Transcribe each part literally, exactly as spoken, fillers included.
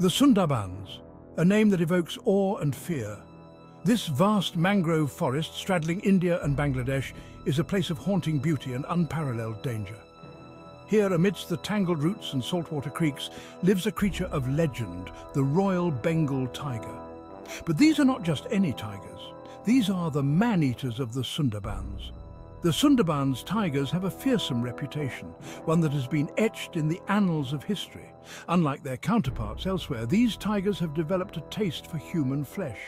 The Sundarbans, a name that evokes awe and fear. This vast mangrove forest straddling India and Bangladesh is a place of haunting beauty and unparalleled danger. Here, amidst the tangled roots and saltwater creeks, lives a creature of legend, the Royal Bengal tiger. But these are not just any tigers. These are the man-eaters of the Sundarbans. The Sundarbans tigers have a fearsome reputation, one that has been etched in the annals of history. Unlike their counterparts elsewhere, these tigers have developed a taste for human flesh.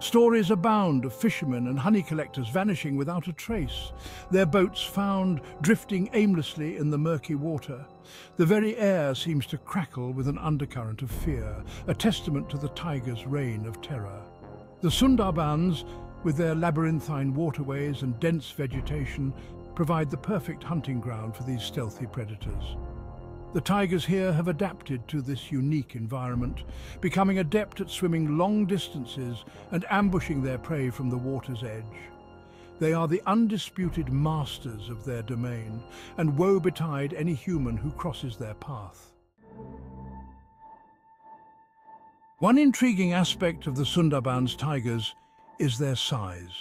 Stories abound of fishermen and honey collectors vanishing without a trace, their boats found drifting aimlessly in the murky water. The very air seems to crackle with an undercurrent of fear, a testament to the tiger's reign of terror. The Sundarbans, with their labyrinthine waterways and dense vegetation, provide the perfect hunting ground for these stealthy predators. The tigers here have adapted to this unique environment, becoming adept at swimming long distances and ambushing their prey from the water's edge. They are the undisputed masters of their domain, and woe betide any human who crosses their path. One intriguing aspect of the Sundarbans tigers is their size.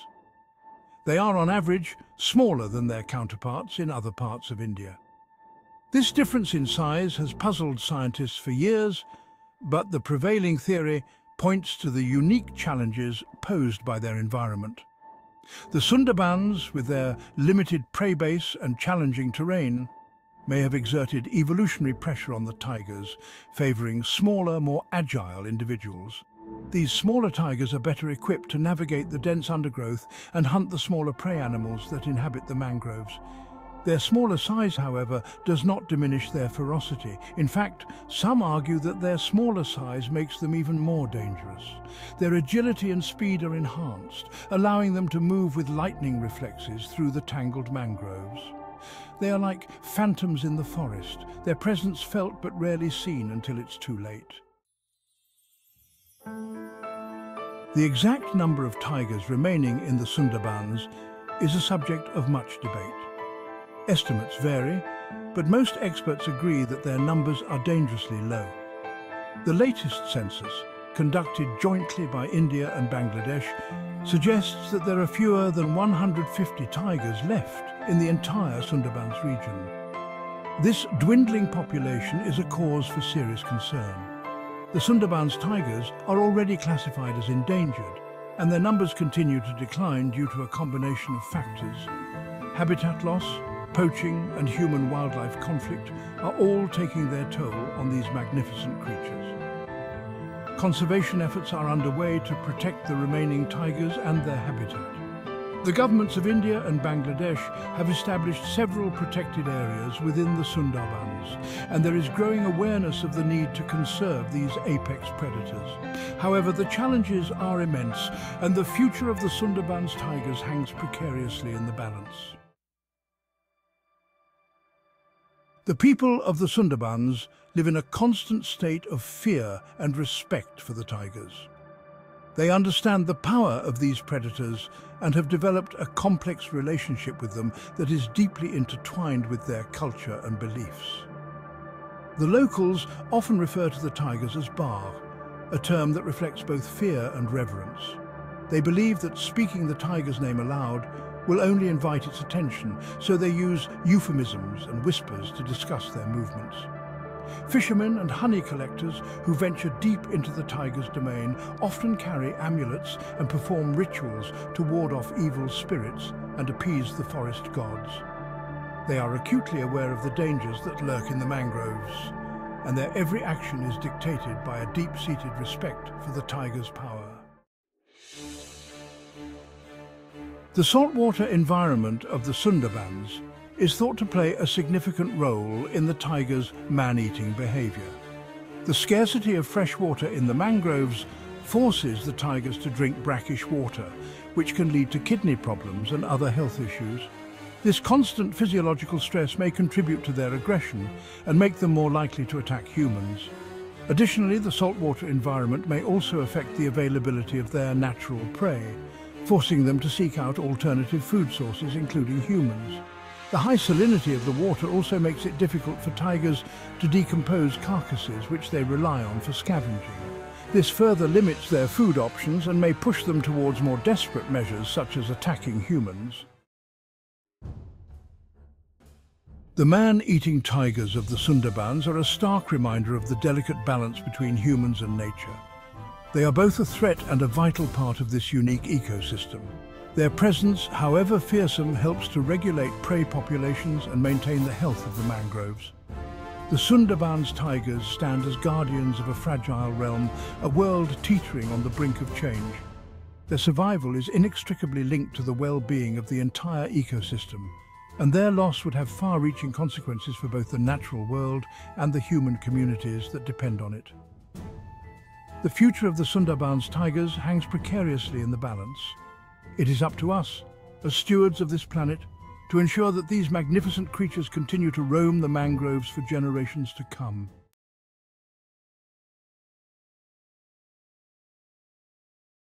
They are, on average, smaller than their counterparts in other parts of India. This difference in size has puzzled scientists for years, but the prevailing theory points to the unique challenges posed by their environment. The Sundarbans, with their limited prey base and challenging terrain, may have exerted evolutionary pressure on the tigers, favoring smaller, more agile individuals. These smaller tigers are better equipped to navigate the dense undergrowth and hunt the smaller prey animals that inhabit the mangroves. Their smaller size, however, does not diminish their ferocity. In fact, some argue that their smaller size makes them even more dangerous. Their agility and speed are enhanced, allowing them to move with lightning reflexes through the tangled mangroves. They are like phantoms in the forest, their presence felt but rarely seen until it's too late. The exact number of tigers remaining in the Sundarbans is a subject of much debate. Estimates vary, but most experts agree that their numbers are dangerously low. The latest census, conducted jointly by India and Bangladesh, suggests that there are fewer than one hundred fifty tigers left in the entire Sundarbans region. This dwindling population is a cause for serious concern. The Sundarbans tigers are already classified as endangered, and their numbers continue to decline due to a combination of factors. Habitat loss, poaching, and human-wildlife conflict are all taking their toll on these magnificent creatures. Conservation efforts are underway to protect the remaining tigers and their habitat. The governments of India and Bangladesh have established several protected areas within the Sundarbans, and there is growing awareness of the need to conserve these apex predators. However, the challenges are immense, and the future of the Sundarbans tigers hangs precariously in the balance. The people of the Sundarbans live in a constant state of fear and respect for the tigers. They understand the power of these predators and have developed a complex relationship with them that is deeply intertwined with their culture and beliefs. The locals often refer to the tigers as Bar, a term that reflects both fear and reverence. They believe that speaking the tiger's name aloud will only invite its attention, so they use euphemisms and whispers to discuss their movements. Fishermen and honey collectors who venture deep into the tiger's domain often carry amulets and perform rituals to ward off evil spirits and appease the forest gods. They are acutely aware of the dangers that lurk in the mangroves, and their every action is dictated by a deep-seated respect for the tiger's power. The saltwater environment of the Sundarbans is thought to play a significant role in the tiger's man-eating behavior. The scarcity of fresh water in the mangroves forces the tigers to drink brackish water, which can lead to kidney problems and other health issues. This constant physiological stress may contribute to their aggression and make them more likely to attack humans. Additionally, the saltwater environment may also affect the availability of their natural prey, forcing them to seek out alternative food sources, including humans. The high salinity of the water also makes it difficult for tigers to decompose carcasses, which they rely on for scavenging. This further limits their food options and may push them towards more desperate measures, such as attacking humans. The man-eating tigers of the Sundarbans are a stark reminder of the delicate balance between humans and nature. They are both a threat and a vital part of this unique ecosystem. Their presence, however fearsome, helps to regulate prey populations and maintain the health of the mangroves. The Sundarbans tigers stand as guardians of a fragile realm, a world teetering on the brink of change. Their survival is inextricably linked to the well-being of the entire ecosystem, and their loss would have far-reaching consequences for both the natural world and the human communities that depend on it. The future of the Sundarbans tigers hangs precariously in the balance. It is up to us, as stewards of this planet, to ensure that these magnificent creatures continue to roam the mangroves for generations to come.